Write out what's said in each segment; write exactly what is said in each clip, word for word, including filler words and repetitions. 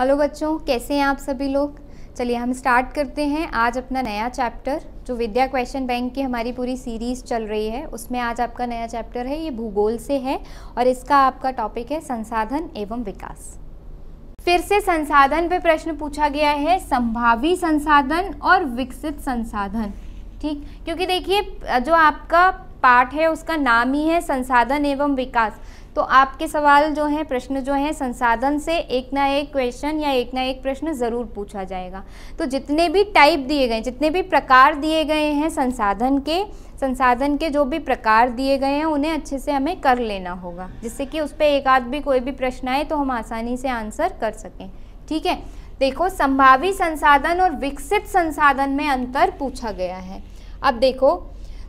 Hello बच्चों, कैसे हैं आप सभी लोग। चलिए हम स्टार्ट करते हैं आज अपना नया चैप्टर। जो विद्या क्वेश्चन बैंक की हमारी पूरी सीरीज़ चल रही है उसमें आज आपका नया चैप्टर है, ये भूगोल से है और इसका आपका टॉपिक है संसाधन एवं विकास। फिर से संसाधन पे प्रश्न पूछा गया है, संभावी संसाधन और विकसित संसाधन। ठीक, क्योंकि देखिए जो आपका पाठ है उसका नाम ही है संसाधन एवं विकास, तो आपके सवाल जो हैं, प्रश्न जो हैं, संसाधन से एक ना एक क्वेश्चन या एक ना एक प्रश्न ज़रूर पूछा जाएगा। तो जितने भी टाइप दिए गए, जितने भी प्रकार दिए गए हैं संसाधन के, संसाधन के जो भी प्रकार दिए गए हैं उन्हें अच्छे से हमें कर लेना होगा, जिससे कि उस पर एक आध भी कोई भी प्रश्न आए तो हम आसानी से आंसर कर सकें। ठीक है, देखो संभावी संसाधन और विकसित संसाधन में अंतर पूछा गया है। अब देखो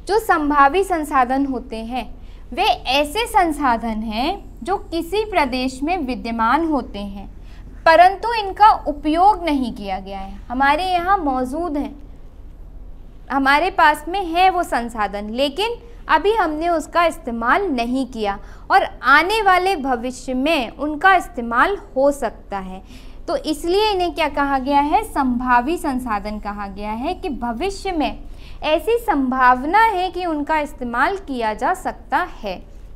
जो संभावी संसाधन होते हैं वे ऐसे संसाधन हैं जो किसी प्रदेश में विद्यमान होते हैं परंतु इनका उपयोग नहीं किया गया है। हमारे यहाँ मौजूद हैं, हमारे पास में है वो संसाधन, लेकिन अभी हमने उसका इस्तेमाल नहीं किया और आने वाले भविष्य में उनका इस्तेमाल हो सकता है। तो इसलिए इन्हें क्या कहा गया है, संभावी संसाधन कहा गया है कि भविष्य में ऐसी संभावना है कि उनका इस्तेमाल किया जा सकता है।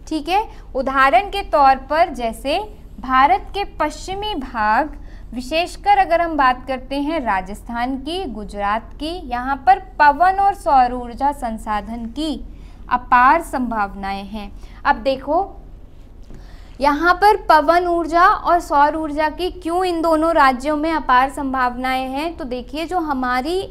ठीक है, उदाहरण के तौर पर जैसे भारत के पश्चिमी भाग, विशेषकर अगर हम बात करते हैं राजस्थान की, गुजरात की, यहाँ पर पवन और सौर ऊर्जा संसाधन की अपार संभावनाएं हैं। अब देखो यहाँ पर पवन ऊर्जा और सौर ऊर्जा की क्यों इन दोनों राज्यों में अपार संभावनाएं हैं, तो देखिए जो हमारी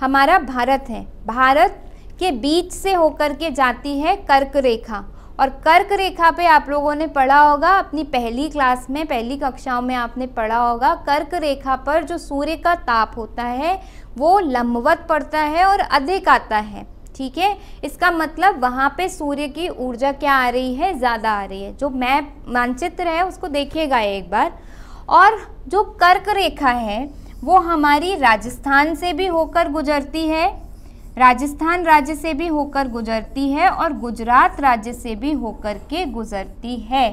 हमारा भारत है, भारत के बीच से होकर के जाती है कर्क रेखा, और कर्क रेखा पे आप लोगों ने पढ़ा होगा अपनी पहली क्लास में, पहली कक्षाओं में आपने पढ़ा होगा, कर्क रेखा पर जो सूर्य का ताप होता है वो लंबवत पड़ता है और अधिक आता है। ठीक है, इसका मतलब वहाँ पे सूर्य की ऊर्जा क्या आ रही है, ज़्यादा आ रही है। जो मैप मानचित्र है उसको देखिएगा एक बार। और जो कर्क रेखा है वो हमारी राजस्थान से भी होकर गुजरती है, राजस्थान राज्य से भी होकर गुजरती है और गुजरात राज्य से भी होकर के गुजरती है।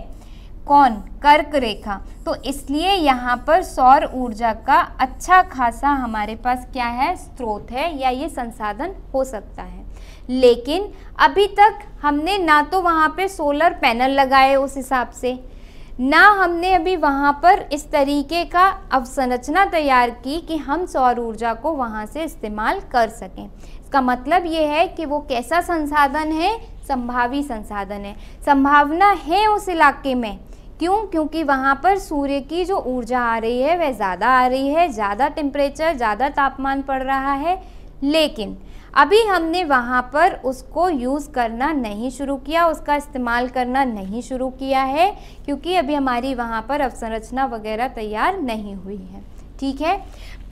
कौन, कर्क रेखा। तो इसलिए यहाँ पर सौर ऊर्जा का अच्छा खासा हमारे पास क्या है, स्रोत है, या ये संसाधन हो सकता है। लेकिन अभी तक हमने ना तो वहाँ पे सोलर पैनल लगाए उस हिसाब से, ना हमने अभी वहाँ पर इस तरीके का अवसंरचना तैयार की कि हम सौर ऊर्जा को वहाँ से इस्तेमाल कर सकें। इसका मतलब ये है कि वो कैसा संसाधन है, संभावी संसाधन है, संभावना है उस इलाके में। क्यों, क्योंकि वहाँ पर सूर्य की जो ऊर्जा आ रही है वह ज़्यादा आ रही है, ज़्यादा टेम्परेचर, ज़्यादा तापमान पड़ रहा है, लेकिन अभी हमने वहाँ पर उसको यूज़ करना नहीं शुरू किया, उसका इस्तेमाल करना नहीं शुरू किया है, क्योंकि अभी हमारी वहाँ पर अवसंरचना वगैरह तैयार नहीं हुई है। ठीक है,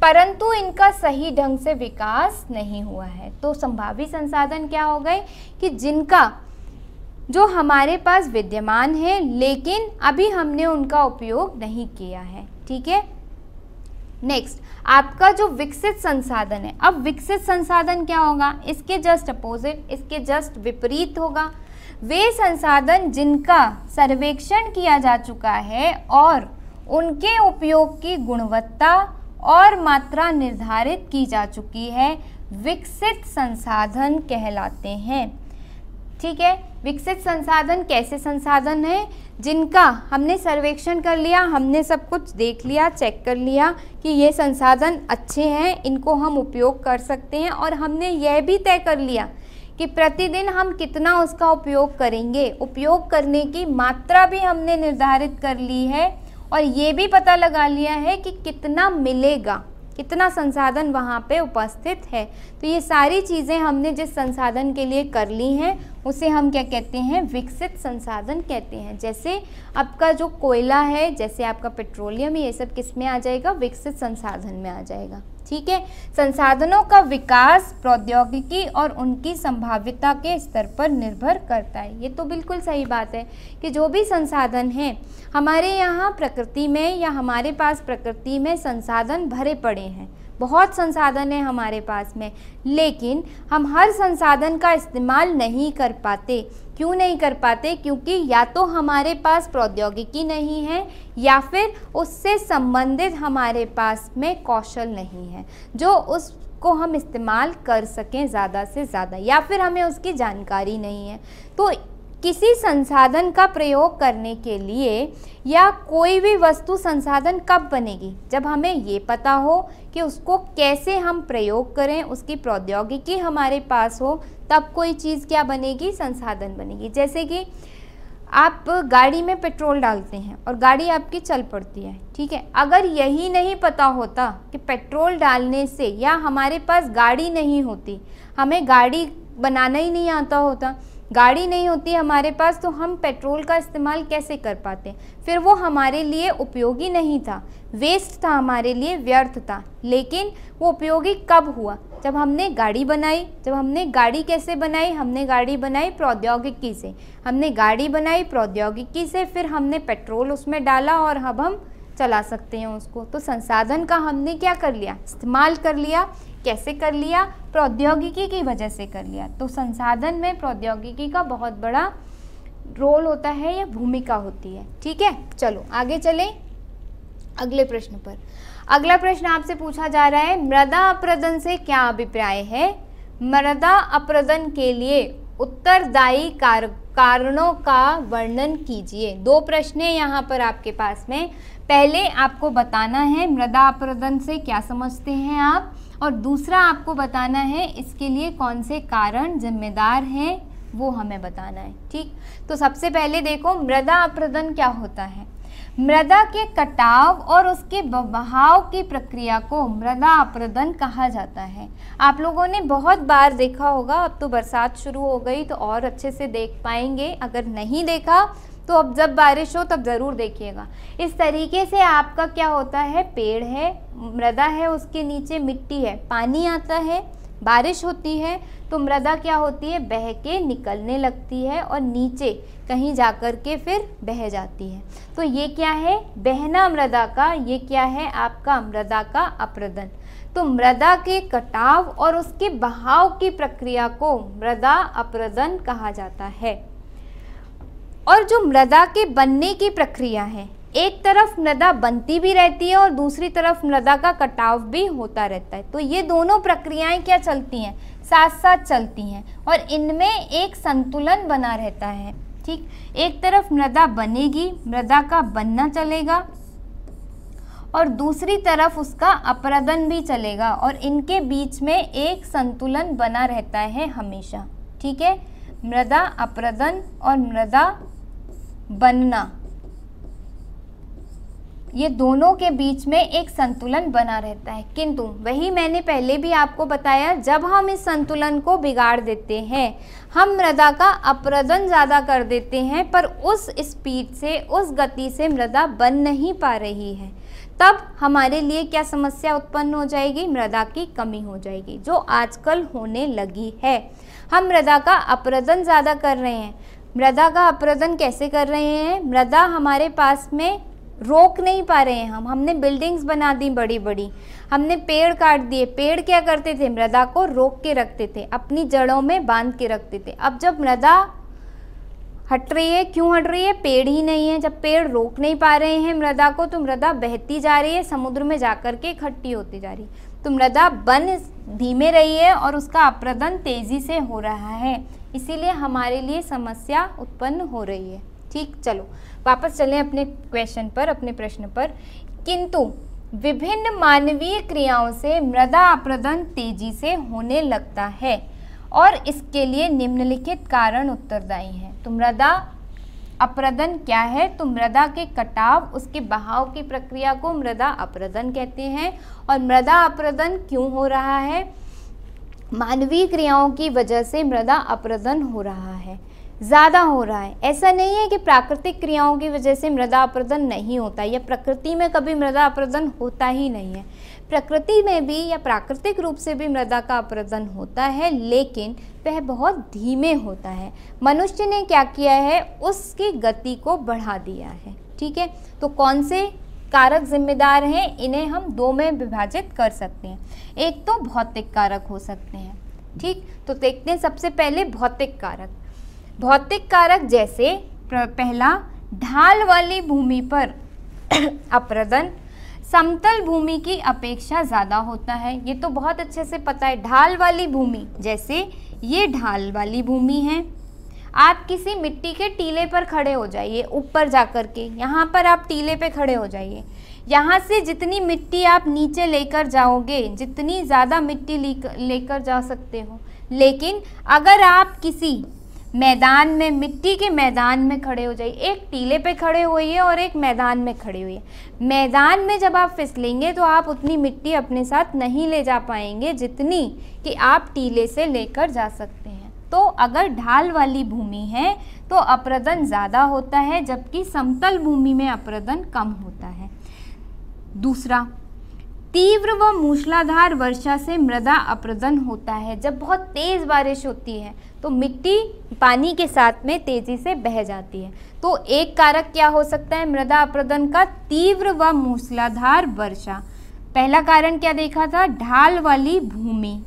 परंतु इनका सही ढंग से विकास नहीं हुआ है। तो संभावी संसाधन क्या हो गए कि जिनका, जो हमारे पास विद्यमान है लेकिन अभी हमने उनका उपयोग नहीं किया है। ठीक है, नेक्स्ट आपका जो विकसित संसाधन है। अब विकसित संसाधन क्या होगा, इसके जस्ट अपोजिट, इसके जस्ट विपरीत होगा। वे संसाधन जिनका सर्वेक्षण किया जा चुका है और उनके उपयोग की गुणवत्ता और मात्रा निर्धारित की जा चुकी है, विकसित संसाधन कहलाते हैं। ठीक है, विकसित संसाधन कैसे संसाधन हैं, जिनका हमने सर्वेक्षण कर लिया, हमने सब कुछ देख लिया, चेक कर लिया कि ये संसाधन अच्छे हैं, इनको हम उपयोग कर सकते हैं, और हमने यह भी तय कर लिया कि प्रतिदिन हम कितना उसका उपयोग करेंगे, उपयोग करने की मात्रा भी हमने निर्धारित कर ली है, और ये भी पता लगा लिया है कि कितना मिलेगा, कितना संसाधन वहाँ पे उपस्थित है। तो ये सारी चीज़ें हमने जिस संसाधन के लिए कर ली हैं उसे हम क्या कहते हैं, विकसित संसाधन कहते हैं। जैसे आपका जो कोयला है, जैसे आपका पेट्रोलियम, ये सब किस में आ जाएगा, विकसित संसाधन में आ जाएगा। ठीक है, संसाधनों का विकास प्रौद्योगिकी और उनकी संभाव्यता के स्तर पर निर्भर करता है। ये तो बिल्कुल सही बात है कि जो भी संसाधन हैं हमारे यहाँ प्रकृति में, या हमारे पास प्रकृति में संसाधन भरे पड़े हैं, बहुत संसाधन है हमारे पास में, लेकिन हम हर संसाधन का इस्तेमाल नहीं कर पाते। क्यों नहीं कर पाते? क्योंकि या तो हमारे पास प्रौद्योगिकी नहीं है या फिर उससे संबंधित हमारे पास में कौशल नहीं है जो उस को हम इस्तेमाल कर सकें ज़्यादा से ज़्यादा, या फिर हमें उसकी जानकारी नहीं है। तो किसी संसाधन का प्रयोग करने के लिए या कोई भी वस्तु संसाधन कब बनेगी? जब हमें ये पता हो कि उसको कैसे हम प्रयोग करें, उसकी प्रौद्योगिकी हमारे पास हो, तब कोई चीज़ क्या बनेगी? संसाधन बनेगी। जैसे कि आप गाड़ी में पेट्रोल डालते हैं और गाड़ी आपकी चल पड़ती है, ठीक है। अगर यही नहीं पता होता कि पेट्रोल डालने से, या हमारे पास गाड़ी नहीं होती, हमें गाड़ी बनाना ही नहीं आता होता, गाड़ी नहीं होती हमारे पास, तो हम पेट्रोल का इस्तेमाल कैसे कर पाते? फिर वो हमारे लिए उपयोगी नहीं था, वेस्ट था, हमारे लिए व्यर्थ था। लेकिन वो उपयोगी कब हुआ? जब हमने गाड़ी बनाई। जब हमने गाड़ी कैसे बनाई? हमने गाड़ी बनाई प्रौद्योगिकी से। हमने गाड़ी बनाई प्रौद्योगिकी से, फिर हमने पेट्रोल उसमें डाला और अब हम चला सकते हैं उसको। तो संसाधन का हमने क्या कर लिया? इस्तेमाल कर लिया। कैसे कर लिया? प्रौद्योगिकी की वजह से कर लिया। तो संसाधन में प्रौद्योगिकी का बहुत बड़ा रोल होता है या भूमिका होती है, ठीक है। चलो आगे चलें अगले प्रश्न पर। अगला प्रश्न आपसे पूछा जा रहा है, मृदा अपरदन से क्या अभिप्राय है? मृदा अपरदन के लिए उत्तरदायी कारक कारणों का वर्णन कीजिए। दो प्रश्न हैं यहाँ पर आपके पास में। पहले आपको बताना है मृदा अपरदन से क्या समझते हैं आप, और दूसरा आपको बताना है इसके लिए कौन से कारण जिम्मेदार हैं, वो हमें बताना है, ठीक। तो सबसे पहले देखो मृदा अपरदन क्या होता है। मृदा के कटाव और उसके बहाव की प्रक्रिया को मृदा अपरदन कहा जाता है। आप लोगों ने बहुत बार देखा होगा, अब तो बरसात शुरू हो गई तो और अच्छे से देख पाएंगे, अगर नहीं देखा तो अब जब बारिश हो तब ज़रूर देखिएगा। इस तरीके से आपका क्या होता है, पेड़ है, मृदा है, उसके नीचे मिट्टी है, पानी आता है, बारिश होती है, तो मृदा क्या होती है, बह के निकलने लगती है और नीचे कहीं जाकर के फिर बह जाती है। तो ये क्या है, बहना मृदा का। ये क्या है आपका, मृदा का अपरदन। तो मृदा के कटाव और उसके बहाव की प्रक्रिया को मृदा अपरदन कहा जाता है। और जो मृदा के बनने की प्रक्रिया है, एक तरफ मृदा बनती भी रहती है और दूसरी तरफ मृदा का कटाव भी होता रहता है। तो ये दोनों प्रक्रियाएं क्या चलती हैं, साथ साथ चलती हैं, और इनमें एक संतुलन बना रहता है, ठीक। एक तरफ मृदा बनेगी, मृदा का बनना चलेगा, और दूसरी तरफ उसका अपरदन भी चलेगा, और इनके बीच में एक संतुलन बना रहता है हमेशा, ठीक है। मृदा अपरदन और मृदा बनना, ये दोनों के बीच में एक संतुलन बना रहता है। किंतु वही मैंने पहले भी आपको बताया, जब हम इस संतुलन को बिगाड़ देते हैं, हम मृदा का अपरदन ज़्यादा कर देते हैं पर उस स्पीड से, उस गति से मृदा बन नहीं पा रही है, तब हमारे लिए क्या समस्या उत्पन्न हो जाएगी, मृदा की कमी हो जाएगी, जो आजकल होने लगी है। हम मृदा का अपरदन ज़्यादा कर रहे हैं। मृदा का अपरदन कैसे कर रहे हैं, मृदा हमारे पास में रोक नहीं पा रहे हैं हम। हमने बिल्डिंग्स बना दी बड़ी बड़ी, हमने पेड़ काट दिए। पेड़ क्या करते थे, मृदा को रोक के रखते थे, अपनी जड़ों में बांध के रखते थे। अब जब मृदा हट रही है, क्यों हट रही है, पेड़ ही नहीं है। जब पेड़ रोक नहीं पा रहे हैं मृदा को, तो मृदा बहती जा रही है, समुद्र में जाकर के इकट्ठी होती जा रही है। तो मृदा बन धीमे रही है और उसका अपरदन तेज़ी से हो रहा है, इसीलिए हमारे लिए समस्या उत्पन्न हो रही है, ठीक। चलो वापस चलें अपने क्वेश्चन पर, अपने प्रश्न पर। किंतु विभिन्न मानवीय क्रियाओं से मृदा अपरदन तेजी से होने लगता है और इसके लिए निम्नलिखित कारण उत्तरदायी हैं। तो मृदा अपरदन क्या है, तो मृदा के कटाव, उसके बहाव की प्रक्रिया को मृदा अपरदन कहते हैं। और मृदा अपरदन क्यों हो रहा है, मानवीय क्रियाओं की वजह से मृदा अपरदन हो रहा है, ज़्यादा हो रहा है। ऐसा नहीं है कि प्राकृतिक क्रियाओं की वजह से मृदा अपरदन नहीं होता, या प्रकृति में कभी मृदा अपरदन होता ही नहीं है। प्रकृति में भी या प्राकृतिक रूप से भी मृदा का अपरदन होता है, लेकिन वह बहुत धीमे होता है। मनुष्य ने क्या किया है, उसकी गति को बढ़ा दिया है, ठीक है। तो कौन से कारक जिम्मेदार हैं, इन्हें हम दो में विभाजित कर सकते हैं। एक तो भौतिक कारक हो सकते हैं, ठीक। तो देखते हैं सबसे पहले भौतिक कारक। भौतिक कारक जैसे पहला, ढाल वाली भूमि पर अपरदन समतल भूमि की अपेक्षा ज़्यादा होता है। ये तो बहुत अच्छे से पता है। ढाल वाली भूमि जैसे ये ढाल वाली भूमि है, आप किसी मिट्टी के टीले पर खड़े हो जाइए, ऊपर जा कर के यहाँ पर आप टीले पे खड़े हो जाइए, यहाँ से जितनी मिट्टी आप नीचे लेकर जाओगे, जितनी ज़्यादा मिट्टी लेकर जा सकते हो। लेकिन अगर आप किसी मैदान में, मिट्टी के मैदान में खड़े हो जाइए, एक टीले पे खड़े हुए और एक मैदान में खड़े हुए, मैदान में जब आप फिसलेंगे तो आप उतनी मिट्टी अपने साथ नहीं ले जा पाएंगे जितनी कि आप टीले से लेकर जा सकते हैं। तो अगर ढाल वाली भूमि है तो अपरदन ज़्यादा होता है, जबकि समतल भूमि में अपरदन कम होता है। दूसरा, तीव्र व मूसलाधार वर्षा से मृदा अपरदन होता है। जब बहुत तेज़ बारिश होती है तो मिट्टी पानी के साथ में तेज़ी से बह जाती है। तो एक कारक क्या हो सकता है मृदा अपरदन का? तीव्र व मूसलाधार वर्षा। पहला कारण क्या देखा था? ढाल वाली भूमि।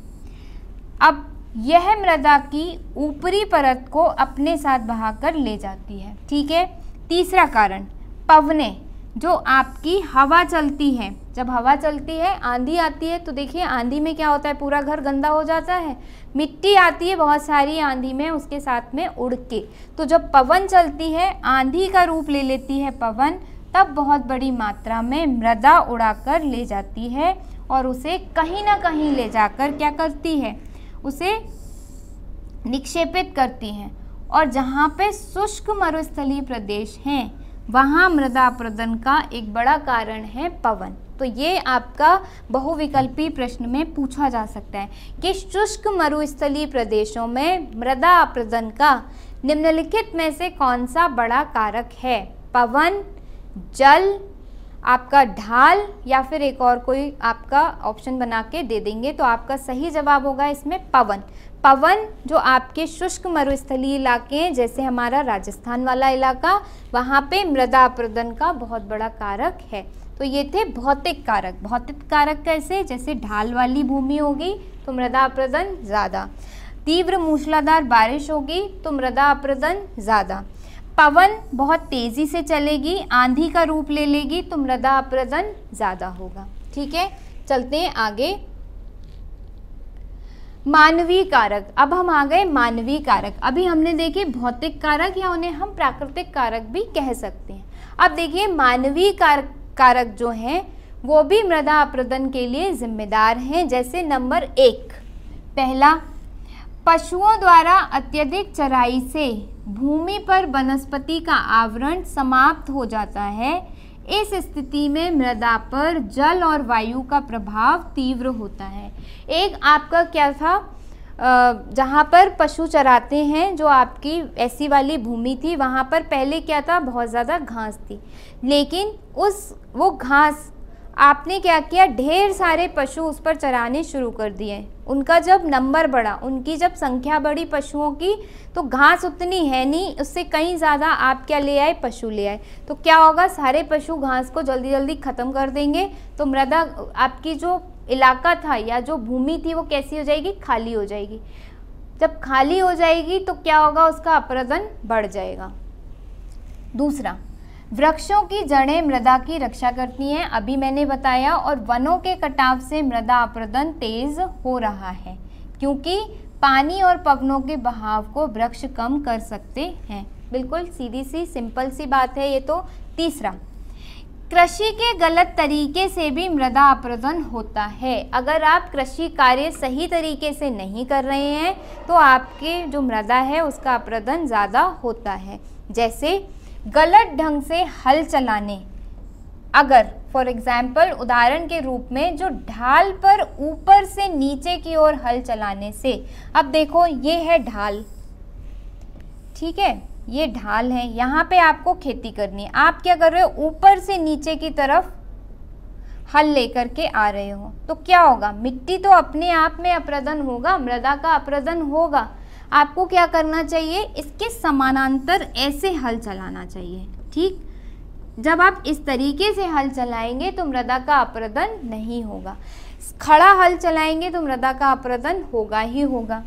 अब यह मृदा की ऊपरी परत को अपने साथ बहाकर ले जाती है, ठीक है। तीसरा कारण, पवने, जो आपकी हवा चलती है। जब हवा चलती है, आंधी आती है, तो देखिए आंधी में क्या होता है, पूरा घर गंदा हो जाता है। मिट्टी आती है बहुत सारी आंधी में, उसके साथ में उड़ के। तो जब पवन चलती है, आंधी का रूप ले लेती है पवन, तब बहुत बड़ी मात्रा में मृदा उड़ाकर ले जाती है और उसे कहीं ना कहीं ले जाकर क्या करती है, उसे निक्षेपित करती है। और जहाँ पे शुष्क मरुस्थलीय प्रदेश हैं, वहाँ मृदा अपरदन का एक बड़ा कारण है पवन। तो ये आपका बहुविकल्पी प्रश्न में पूछा जा सकता है कि शुष्क मरुस्थलीय प्रदेशों में मृदा अपरदन का निम्नलिखित में से कौन सा बड़ा कारक है? पवन, जल, आपका ढाल, या फिर एक और कोई आपका ऑप्शन बना के दे देंगे। तो आपका सही जवाब होगा इसमें पवन। पवन जो आपके शुष्क मरुस्थलीय इलाके हैं, जैसे हमारा राजस्थान वाला इलाका, वहाँ पे मृदा अपरदन का बहुत बड़ा कारक है। तो ये थे भौतिक कारक। भौतिक कारक कैसे? जैसे ढाल वाली भूमि होगी तो मृदा अपरदन ज़्यादा, तीव्र मूसलाधार बारिश होगी तो मृदा अपरदन ज़्यादा, पवन बहुत तेज़ी से चलेगी, आंधी का रूप ले लेगी तो मृदा अपरदन ज़्यादा होगा, ठीक है। चलते हैं आगे, मानवीय कारक। अब हम आ गए मानवीय कारक। अभी हमने देखे भौतिक कारक, या उन्हें हम प्राकृतिक कारक भी कह सकते हैं। अब देखिए मानवीय कारक कारक जो हैं वो भी मृदा अपरदन के लिए जिम्मेदार हैं। जैसे नंबर एक, पहला, पशुओं द्वारा अत्यधिक चराई से भूमि पर वनस्पति का आवरण समाप्त हो जाता है। इस स्थिति में मृदा पर जल और वायु का प्रभाव तीव्र होता है। एक आपका क्या था, जहाँ पर पशु चराते हैं, जो आपकी ऐसी वाली भूमि थी, वहाँ पर पहले क्या था, बहुत ज़्यादा घास थी। लेकिन उस वो घास आपने क्या किया, ढेर सारे पशु उस पर चराने शुरू कर दिए। उनका जब नंबर बढ़ा, उनकी जब संख्या बढ़ी पशुओं की, तो घास उतनी है नहीं, उससे कहीं ज़्यादा आप क्या ले आए, पशु ले आए। तो क्या होगा, सारे पशु घास को जल्दी जल्दी ख़त्म कर देंगे। तो मृदा आपकी जो इलाका था या जो भूमि थी वो कैसी हो जाएगी, खाली हो जाएगी। जब खाली हो जाएगी तो क्या होगा, उसका अपरदन बढ़ जाएगा। दूसरा, वृक्षों की जड़ें मृदा की रक्षा करती हैं, अभी मैंने बताया। और वनों के कटाव से मृदा अपरदन तेज़ हो रहा है, क्योंकि पानी और पवनों के बहाव को वृक्ष कम कर सकते हैं। बिल्कुल सीधी सी सिंपल सी बात है ये तो। तीसरा, कृषि के गलत तरीके से भी मृदा अपरदन होता है। अगर आप कृषि कार्य सही तरीके से नहीं कर रहे हैं तो आपके जो मृदा है उसका अपरदन ज़्यादा होता है। जैसे गलत ढंग से हल चलाने, अगर फॉर एग्जाम्पल उदाहरण के रूप में, जो ढाल पर ऊपर से नीचे की ओर हल चलाने से, अब देखो ये है ढाल, ठीक है, ये ढाल है, यहाँ पे आपको खेती करनी है। आप क्या कर रहे हो, ऊपर से नीचे की तरफ हल लेकर के आ रहे हो। तो क्या होगा, मिट्टी तो अपने आप में अपरदन होगा, मृदा का अपरदन होगा। आपको क्या करना चाहिए, इसके समानांतर ऐसे हल चलाना चाहिए, ठीक। जब आप इस तरीके से हल चलाएंगे तो मृदा का अपरदन नहीं होगा। खड़ा हल चलाएंगे तो मृदा का अपरदन होगा ही होगा।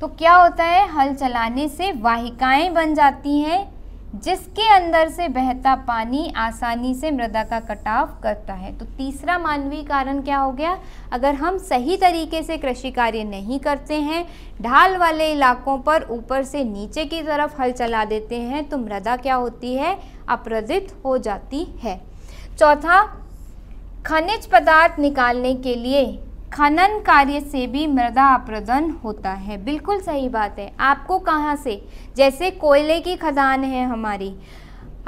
तो क्या होता है, हल चलाने से वाहिकाएं बन जाती हैं जिसके अंदर से बहता पानी आसानी से मृदा का कटाव करता है। तो तीसरा मानवीय कारण क्या हो गया, अगर हम सही तरीके से कृषि कार्य नहीं करते हैं, ढाल वाले इलाकों पर ऊपर से नीचे की तरफ हल चला देते हैं तो मृदा क्या होती है, अपरदित हो जाती है। चौथा, खनिज पदार्थ निकालने के लिए खनन कार्य से भी मृदा अपरदन होता है। बिल्कुल सही बात है। आपको कहाँ से, जैसे कोयले की खदान है हमारी,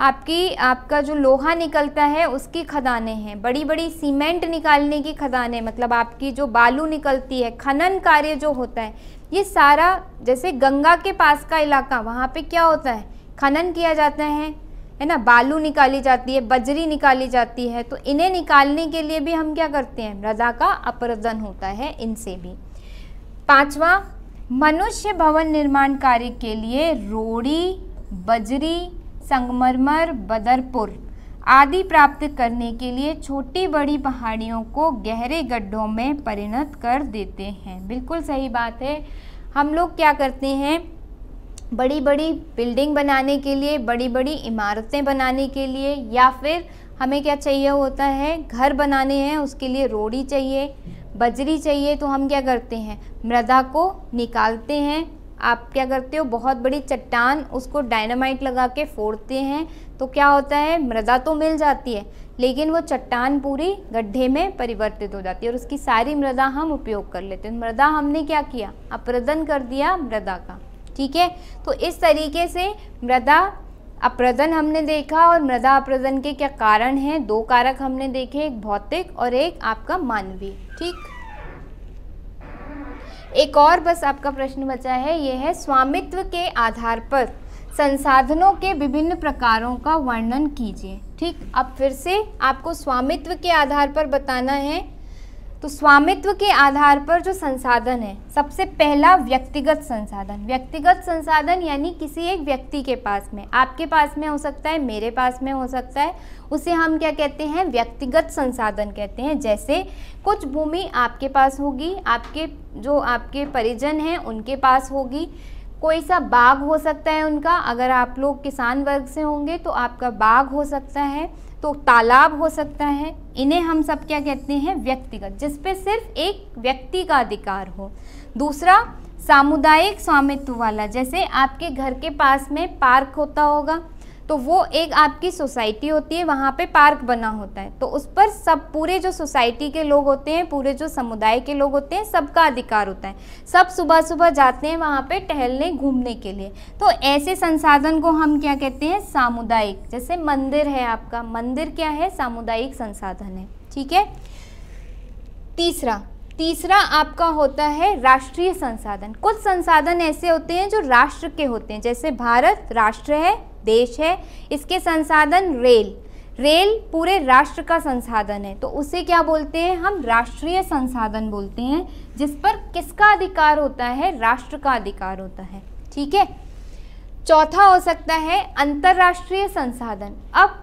आपकी आपका जो लोहा निकलता है उसकी खदानें हैं, बड़ी बड़ी सीमेंट निकालने की खदानें, मतलब आपकी जो बालू निकलती है, खनन कार्य जो होता है ये सारा, जैसे गंगा के पास का इलाका, वहाँ पे क्या होता है, खनन किया जाता है है ना, बालू निकाली जाती है, बजरी निकाली जाती है। तो इन्हें निकालने के लिए भी हम क्या करते हैं, मृदा का अपरदन होता है इनसे भी। पांचवा, मनुष्य भवन निर्माण कार्य के लिए रोड़ी, बजरी, संगमरमर, बदरपुर आदि प्राप्त करने के लिए छोटी बड़ी पहाड़ियों को गहरे गड्ढों में परिणत कर देते हैं। बिल्कुल सही बात है। हम लोग क्या करते हैं, बड़ी बड़ी बिल्डिंग बनाने के लिए, बड़ी बड़ी इमारतें बनाने के लिए, या फिर हमें क्या चाहिए होता है, घर बनाने हैं, उसके लिए रोड़ी चाहिए, बजरी चाहिए। तो हम क्या करते हैं, मृदा को निकालते हैं। आप क्या करते हो, बहुत बड़ी चट्टान, उसको डायनामाइट लगा के फोड़ते हैं तो क्या होता है, मृदा तो मिल जाती है लेकिन वो चट्टान पूरी गड्ढे में परिवर्तित हो जाती है और उसकी सारी मृदा हम उपयोग कर लेते हैं। मृदा हमने क्या किया, अपरदन कर दिया मृदा का। ठीक है, तो इस तरीके से मृदा अपरदन हमने देखा, और मृदा अपरदन के क्या कारण हैं, दो कारक हमने देखे, एक भौतिक और एक आपका मानवीय। ठीक, एक और बस आपका प्रश्न बचा है, ये है स्वामित्व के आधार पर संसाधनों के विभिन्न प्रकारों का वर्णन कीजिए। ठीक, अब फिर से आपको स्वामित्व के आधार पर बताना है। तो स्वामित्व के आधार पर जो संसाधन है, सबसे पहला व्यक्तिगत संसाधन। व्यक्तिगत संसाधन यानी किसी एक व्यक्ति के पास में, आपके पास में हो सकता है, मेरे पास में हो सकता है, उसे हम क्या कहते हैं, व्यक्तिगत संसाधन कहते हैं। जैसे कुछ भूमि आपके पास होगी, आपके जो आपके परिजन हैं उनके पास होगी, कोई सा बाग हो सकता है उनका, अगर आप लोग किसान वर्ग से होंगे तो आपका बाग हो सकता है, तो तालाब हो सकता है। इन्हें हम सब क्या कहते हैं, व्यक्तिगत, जिस पे सिर्फ एक व्यक्ति का अधिकार हो। दूसरा, सामुदायिक स्वामित्व वाला, जैसे आपके घर के पास में पार्क होता होगा तो वो एक आपकी सोसाइटी होती है, वहाँ पे पार्क बना होता है, तो उस पर सब पूरे जो सोसाइटी के लोग होते हैं, पूरे जो समुदाय के लोग होते हैं, सबका अधिकार होता है, सब सुबह सुबह जाते हैं वहाँ पे टहलने घूमने के लिए। तो ऐसे संसाधन को हम क्या कहते हैं, सामुदायिक। जैसे मंदिर है, आपका मंदिर क्या है, सामुदायिक संसाधन है। ठीक है, तीसरा तीसरा आपका होता है राष्ट्रीय संसाधन। कुछ संसाधन ऐसे होते हैं जो राष्ट्र के होते हैं, जैसे भारत राष्ट्र है, देश है, इसके संसाधन रेल रेल पूरे राष्ट्र का संसाधन है, तो उसे क्या बोलते हैं, हम राष्ट्रीय संसाधन बोलते हैं, जिस पर किसका अधिकार होता है, राष्ट्र का अधिकार होता है। ठीक है, चौथा हो सकता है अंतर्राष्ट्रीय संसाधन। अब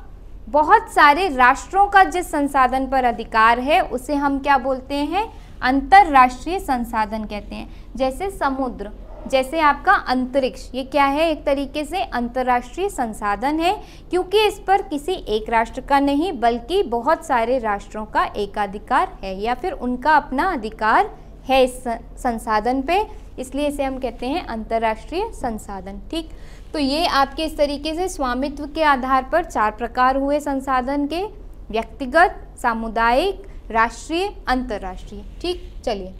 बहुत सारे राष्ट्रों का जिस संसाधन पर अधिकार है उसे हम क्या बोलते हैं, अंतर्राष्ट्रीय संसाधन कहते हैं। जैसे समुद्र, जैसे आपका अंतरिक्ष, ये क्या है, एक तरीके से अंतर्राष्ट्रीय संसाधन है, क्योंकि इस पर किसी एक राष्ट्र का नहीं बल्कि बहुत सारे राष्ट्रों का एकाधिकार है, या फिर उनका अपना अधिकार है इस संसाधन पे, इसलिए इसे हम कहते हैं अंतर्राष्ट्रीय संसाधन। ठीक, तो ये आपके इस तरीके से स्वामित्व के आधार पर चार प्रकार हुए संसाधन के, व्यक्तिगत, सामुदायिक, राष्ट्रीय, अंतर्राष्ट्रीय। ठीक, चलिए,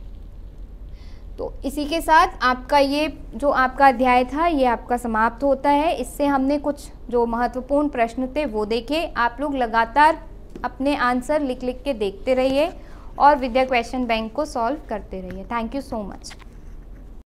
तो इसी के साथ आपका ये जो आपका अध्याय था ये आपका समाप्त होता है। इससे हमने कुछ जो महत्वपूर्ण प्रश्न थे वो देखे। आप लोग लगातार अपने आंसर लिख लिख के देखते रहिए और विद्या क्वेश्चन बैंक को सॉल्व करते रहिए। Thank you so much.